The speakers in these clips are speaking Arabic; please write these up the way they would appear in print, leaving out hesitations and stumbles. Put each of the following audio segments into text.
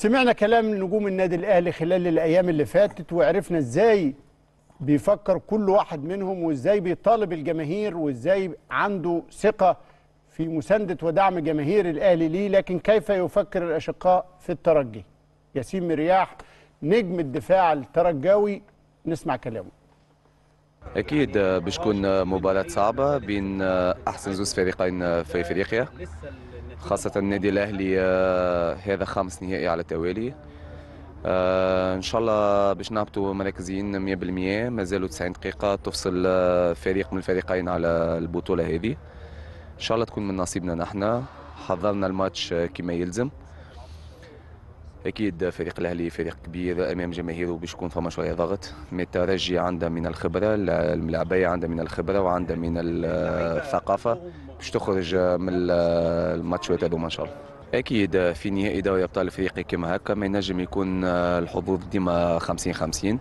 سمعنا كلام نجوم النادي الأهلي خلال الأيام اللي فاتت، وعرفنا إزاي بيفكر كل واحد منهم، وإزاي بيطالب الجماهير، وإزاي عنده ثقة في مساندة ودعم جماهير الأهلي ليه. لكن كيف يفكر الأشقاء في الترجي؟ ياسين مرياح نجم الدفاع الترجاوي، نسمع كلامه. أكيد بتكون مباراة صعبة بين أحسن زوج فريقين في إفريقيا، خاصة النادي الأهلي هذا خامس نهائي على التوالي. إن شاء الله باش نهبطوا مركزين 100%، مازالوا 90 دقيقة تفصل فريق من الفريقين على البطولة هذه. إن شاء الله تكون من نصيبنا، نحن حضرنا الماتش كما يلزم. أكيد فريق الأهلي فريق كبير أمام جماهيره، باش يكون فما شوية ضغط، ما الترجي عنده من الخبرة، الملاعبية عنده من الخبرة وعنده من الثقافة باش تخرج من الماتش هذوما إن شاء الله. أكيد في نهائي دوري أبطال أفريقيا كما هكا ما ينجم يكون الحضور ديما 50-50،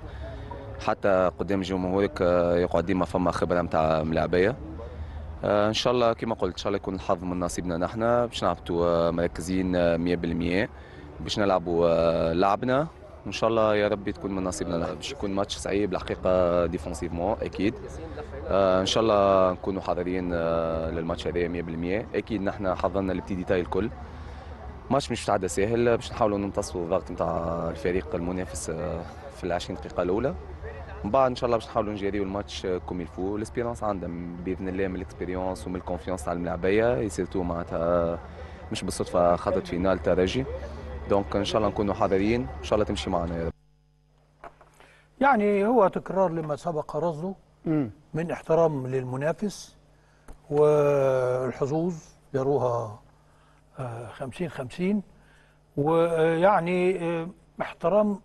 حتى قدام جمهورك يقعد ديما فما خبرة نتاع ملاعبية. إن شاء الله كما قلت، إن شاء الله يكون الحظ من نصيبنا، نحن باش نهبطوا مركزين 100% باش نلعبوا لعبنا، وان شاء الله يا ربي تكون من نصيبنا. باش يكون ماتش صعيب الحقيقه ديفونسيفمون اكيد. ان شاء الله نكونوا حاضرين للماتش هذايا 100%. اكيد نحن حضرنا البتي ديتاي الكل، ماتش مش تعدى ساهل، باش نحاولوا نمتصوا الضغط نتاع الفريق المنافس في ال20 دقيقه الاولى، من بعد ان شاء الله باش نحاولوا نجريوا الماتش كوم يلفو. الاسبيرونس عندهم باذن الله، من الاكسبيريونس ومن الكونفيونس تاع الملاعبيه، يسيرتو معناتها مش بالصدفه خاطر فينال ترجي. دونك ان شاء الله نكونوا حاضرين، ان شاء الله تمشي معنا يا رب. يعني هو تكرار لما سبق رصده من احترام للمنافس، والحظوظ داروها 50-50، ويعني احترام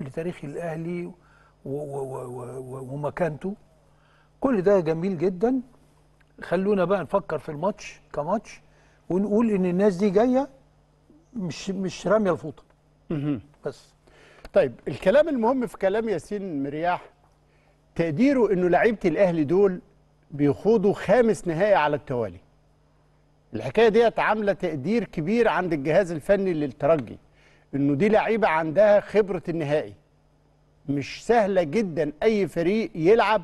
لتاريخ الاهلي ومكانته. كل ده جميل جدا. خلونا بقى نفكر في الماتش كماتش، ونقول ان الناس دي جايه مش راميه الفوطه بس. طيب الكلام المهم في كلام ياسين مرياح تقديره انه لعيبه الاهلي دول بيخوضوا خامس نهائي على التوالي. الحكايه ديت عامله تقدير كبير عند الجهاز الفني للترجي، انه دي لعيبه عندها خبره النهائي. مش سهله جدا اي فريق يلعب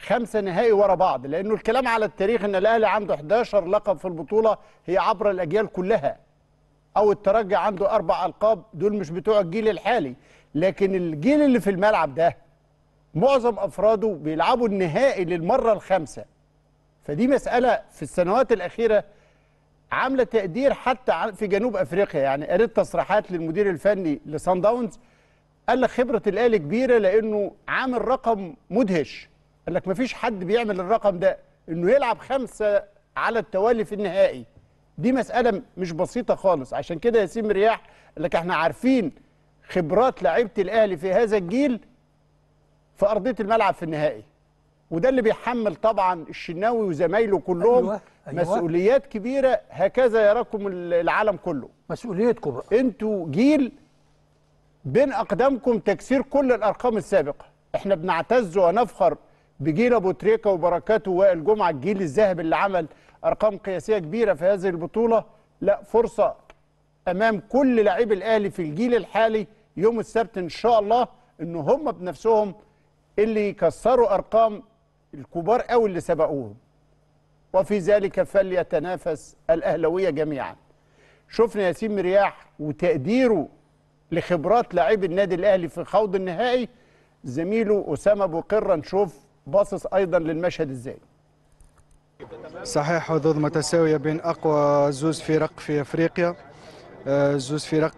5 نهائي ورا بعض، لانه الكلام على التاريخ ان الاهلي عنده 11 لقب في البطوله هي عبر الاجيال كلها، أو الترجي عنده 4 ألقاب، دول مش بتوع الجيل الحالي، لكن الجيل اللي في الملعب ده معظم أفراده بيلعبوا النهائي للمرة الخامسة. فدي مسألة في السنوات الأخيرة عاملة تقدير حتى في جنوب أفريقيا. يعني قريت تصريحات للمدير الفني لصن داونز، قال لك خبرة الأهلي كبيرة لأنه عامل رقم مدهش، قال لك مفيش حد بيعمل الرقم ده، إنه يلعب 5 على التوالي في النهائي. دي مسألة مش بسيطة خالص. عشان كده ياسين مرياح قال لك احنا عارفين خبرات لعيبة الأهلي في هذا الجيل في أرضية الملعب في النهائي، وده اللي بيحمل طبعا الشناوي وزمايله كلهم أيوة. مسؤوليات كبيرة، هكذا يراكم العالم كله، مسؤوليتكم بقى، انتوا جيل بين أقدامكم تكسير كل الأرقام السابقة. احنا بنعتز ونفخر بجيل أبو تريكة وبركاته ووائل جمعة، الجيل الذهبي اللي عمل أرقام قياسية كبيرة في هذه البطولة. لا، فرصة أمام كل لاعب الأهلي في الجيل الحالي يوم السبت إن شاء الله، إن هم بنفسهم اللي يكسروا أرقام الكبار أو اللي سبقوهم، وفي ذلك فليتنافس الأهلاوية جميعا. شفنا ياسين مرياح وتقديره لخبرات لاعب النادي الأهلي في خوض النهائي. زميله أسامة أبو قرن شوف باصص أيضا للمشهد إزاي. صحيح، حظوظ متساوية بين أقوى زوز فرق في أفريقيا، زوز فرق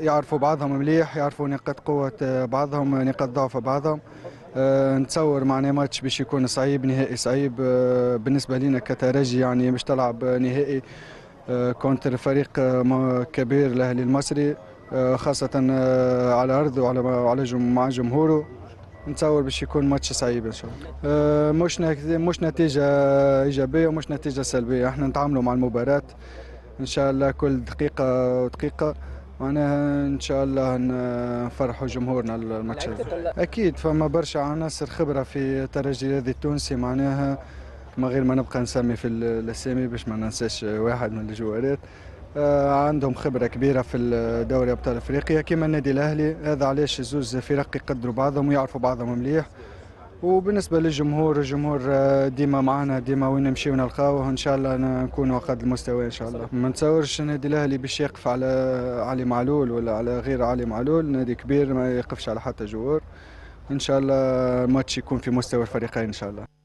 يعرفوا بعضهم مليح، يعرفوا نقاط قوة بعضهم، نقاط ضعف بعضهم. نتصور معنا ماتش باش يكون صعيب، نهائي صعيب بالنسبة لنا كترجي، يعني باش تلعب نهائي كونتر فريق كبير الأهلي المصري، خاصة على أرضه وعلى مع جمهوره. نتصور باش يكون ماتش صعيب ان شاء الله. مش نتيجه ايجابيه ومش نتيجه سلبيه، احنا نتعاملوا مع المباراه ان شاء الله كل دقيقه ودقيقه، معناها ان شاء الله نفرحوا جمهورنا الماتش. اكيد فما برشا عناصر خبره في الترجي الرياضي التونسي، معناها ما غير ما نبقى نسمي في الاسامي باش ما ننساش واحد من الجوارات. عندهم خبره كبيره في الدوري ابطال افريقيا كما النادي الاهلي. هذا علاش زوز فرق يقدروا بعضهم ويعرفوا بعضهم مليح. وبالنسبه للجمهور، الجمهور ديما معنا، ديما وين نمشيو نلقاوه، ان شاء الله نكونوا قد المستوى ان شاء الله. ما نتصورش النادي الاهلي باش يقف على علي معلول ولا على غير علي معلول، نادي كبير ما يقفش على حتى جوار. ان شاء الله الماتش يكون في مستوى الفريقين ان شاء الله.